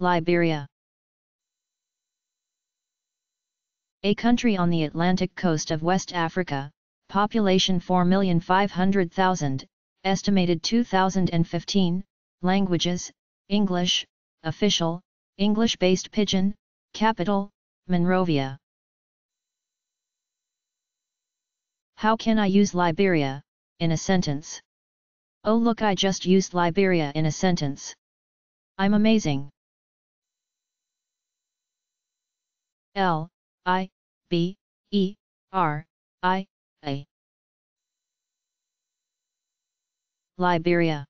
Liberia. A country on the Atlantic coast of West Africa, population 4,500,000, estimated 2015, languages, English, official, English-based Pidgin, capital, Monrovia. How can I use Liberia in a sentence? Oh look, I just used Liberia in a sentence. I'm amazing. Liberia.